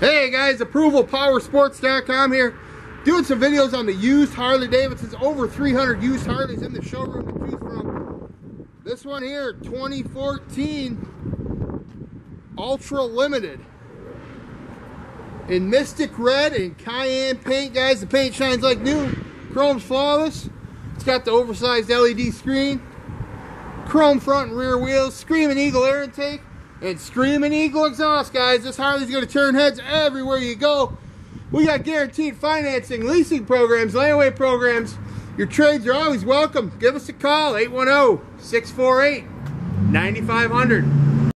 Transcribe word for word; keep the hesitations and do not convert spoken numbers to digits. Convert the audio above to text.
Hey guys, approval power sports dot com here, doing some videos on the used Harley Davidsons. Over three hundred used Harleys in the showroom to choose from. This one here, twenty fourteen Ultra Limited in Mystic Red and Cayenne Paint. Guys, the paint shines like new, chrome's flawless. It's got the oversized L E D screen, chrome front and rear wheels, Screamin' Eagle air intake, and Screamin' Eagle exhaust. Guys, this Harley's going to turn heads everywhere you go. We got guaranteed financing, leasing programs, layaway programs. Your trades are always welcome. Give us a call, eight one zero, six four eight, nine five zero zero.